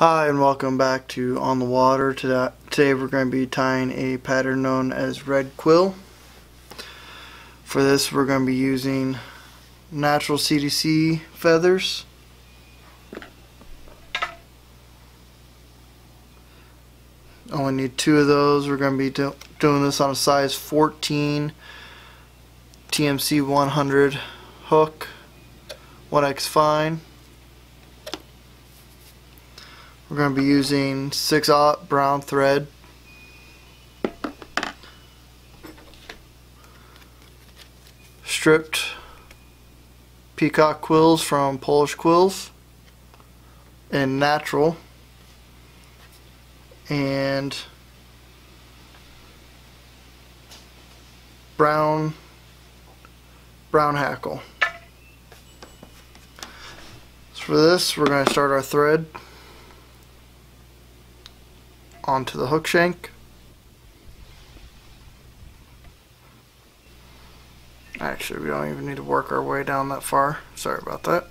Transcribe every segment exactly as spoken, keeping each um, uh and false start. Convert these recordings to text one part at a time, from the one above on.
Hi and welcome back to On the Water. Today, today we're going to be tying a pattern known as Red Quill. For this we're going to be using natural C D C feathers. Only need two of those. We're going to be do doing this on a size fourteen T M C one hundred hook, one X fine. We're going to be using six aught brown thread. Stripped peacock quills from Polish quills and natural, and brown brown hackle. So for this we're going to start our thread onto the hook shank. Actually, we don't even need to work our way down that far. Sorry about that.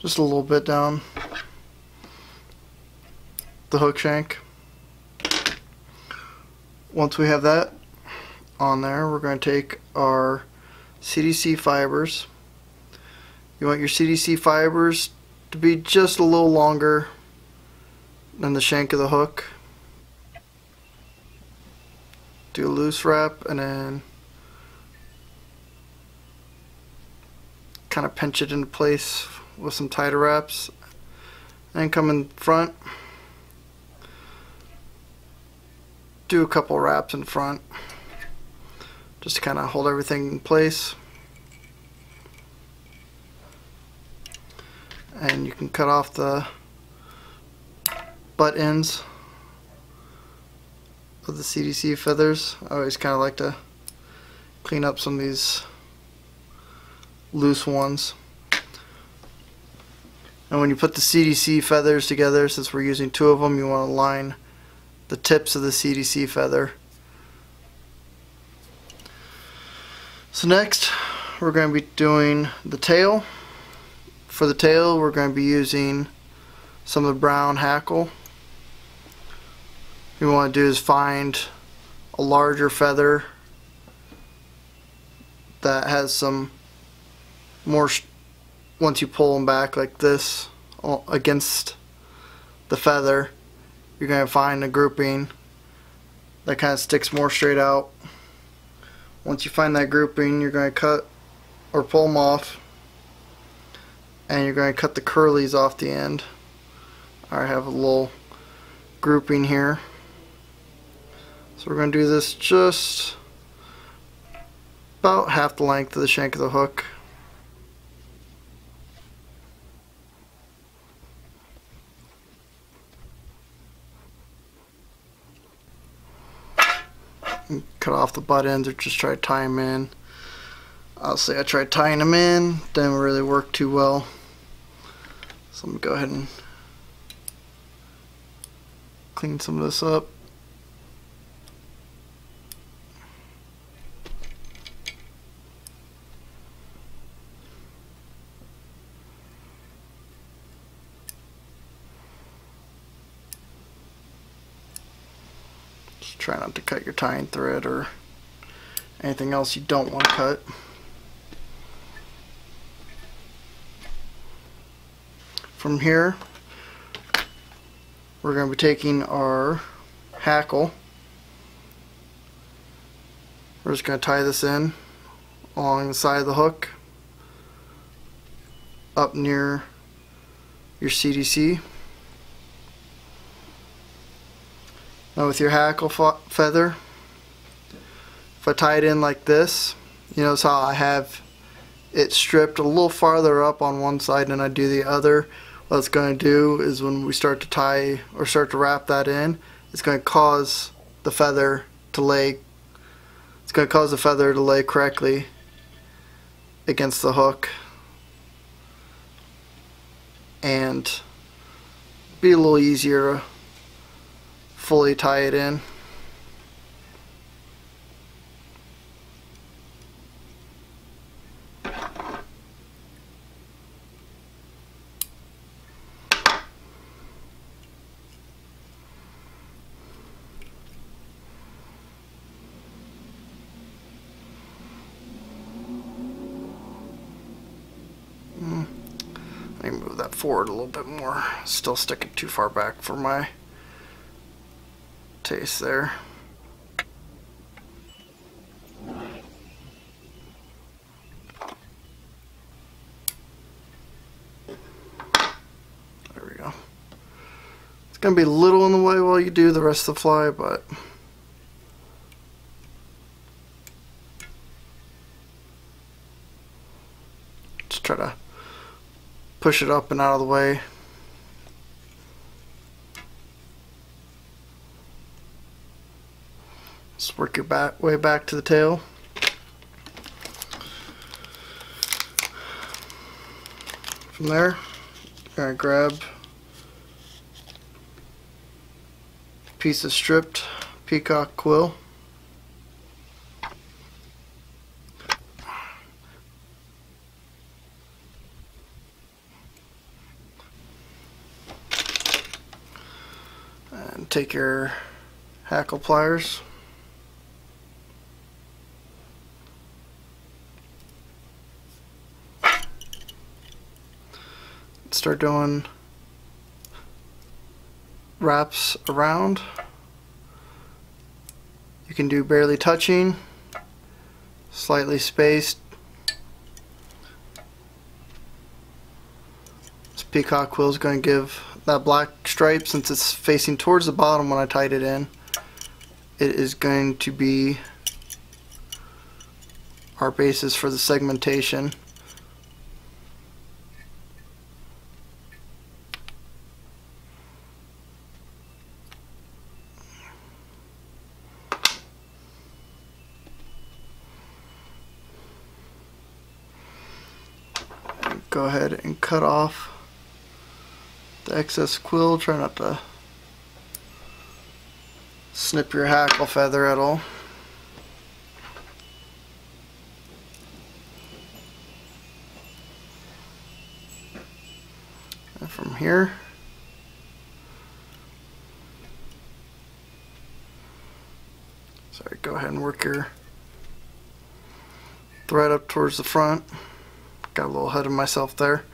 Just a little bit down the hook shank. Once we have that on there, we're going to take our C D C fibers. You want your C D C fibers to be just a little longer than the shank of the hook. Do a loose wrap and then kind of pinch it into place with some tighter wraps, and come in front, do a couple wraps in front just to kind of hold everything in place. And you can cut off the butt ends of the C D C feathers. I always kind of like to clean up some of these loose ones. And when you put the C D C feathers together, since we're using two of them, you want to line the tips of the C D C feather. So next we're going to be doing the tail. For the tail, we're going to be using some of the brown hackle. What you want to do is find a larger feather that has some more, once you pull them back like this against the feather, you're going to find a grouping that kind of sticks more straight out. Once you find that grouping, you're going to cut or pull them off. And you're going to cut the curlies off the end. I have a little grouping here, so we're going to do this just about half the length of the shank of the hook. And cut off the butt ends or just try to tie them in. I'll say I tried tying them in, didn't really work too well. So let me go ahead and clean some of this up. Just try not to cut your tying thread or anything else you don't want to cut. From here, we're going to be taking our hackle. We're just going to tie this in along the side of the hook, up near your C D C. Now with your hackle feather, if I tie it in like this, you notice how I have it stripped a little farther up on one side than I do the other. What it's going to do is when we start to tie or start to wrap that in, it's going to cause the feather to lay it's going to cause the feather to lay correctly against the hook and be a little easier to fully tie it in. Let me move that forward a little bit more. Still sticking too far back for my taste there. There we go. It's going to be a little in the way while you do the rest of the fly, but just try to push it up and out of the way. Just work your back, way back to the tail. From there, I'm going to grab a piece of stripped peacock quill. Take your hackle pliers, start doing wraps around. You can do barely touching, slightly spaced. This peacock quill is going to give that black stripe, since it's facing towards the bottom when I tied it in, it is going to be our basis for the segmentation. And go ahead and cut off the excess quill. Try not to snip your hackle feather at all. And from here, sorry, go ahead and work your thread up towards the front. Got a little ahead of myself there.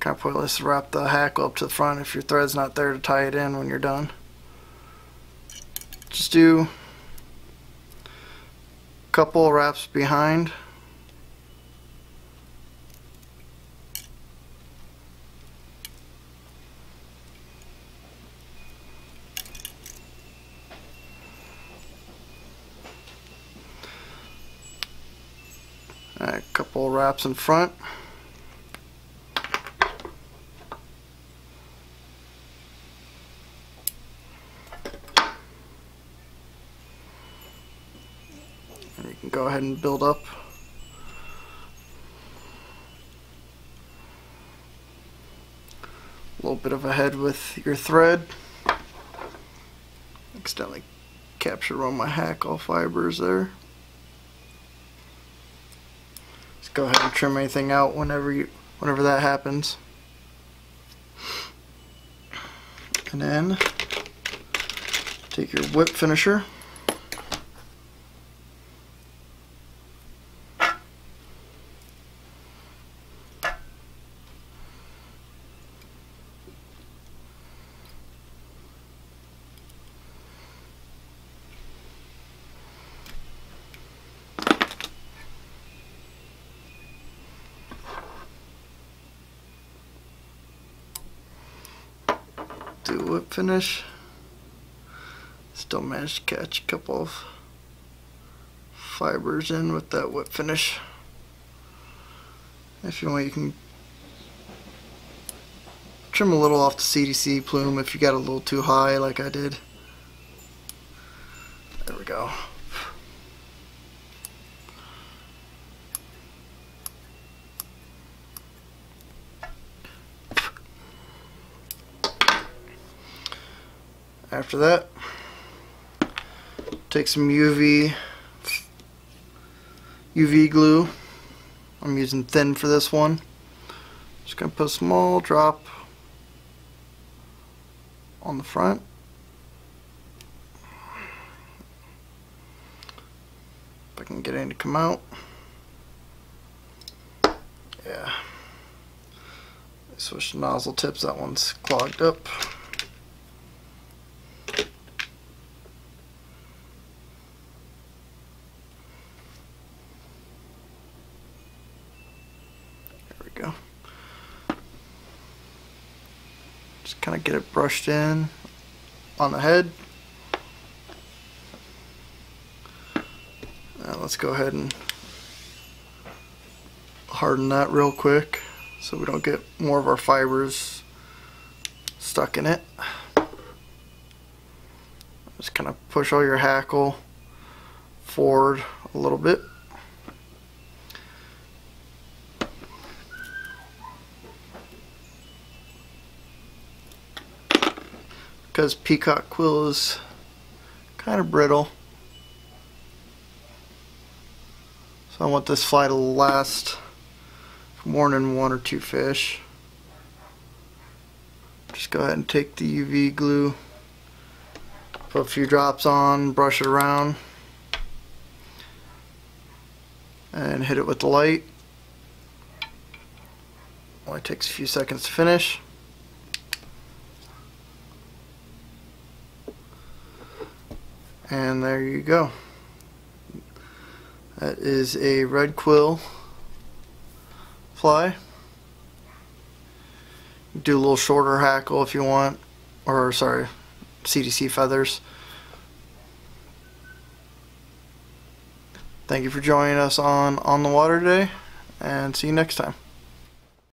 Kind of pointless to wrap the hackle up to the front if your thread's not there to tie it in when you're done. Just do a couple wraps behind. All right, a couple wraps in front. Go ahead and build up. A little bit of a head with your thread. Accidentally captured all my hackle fibers there. Just go ahead and trim anything out whenever you, whenever that happens. And then take your whip finisher. Whip finish. Still managed to catch a couple of fibers in with that whip finish. If you want, you can trim a little off the C D C plume if you got a little too high like I did. There we go. After that, take some U V U V glue. I'm using thin for this one. Just gonna put a small drop on the front. If I can get any to come out. Yeah. Switch nozzle tips, that one's clogged up. Kind of get it brushed in on the head. Now let's go ahead and harden that real quick so we don't get more of our fibers stuck in it. Just kind of push all your hackle forward a little bit. Because peacock quill is kind of brittle, so I want this fly to last more than one or two fish. Just go ahead and take the U V glue, put a few drops on, brush it around, and hit it with the light. Only takes a few seconds to finish. And there you go. That is a red quill fly. Do a little shorter hackle if you want, or sorry, C D C feathers. Thank you for joining us on On the Water today, and see you next time.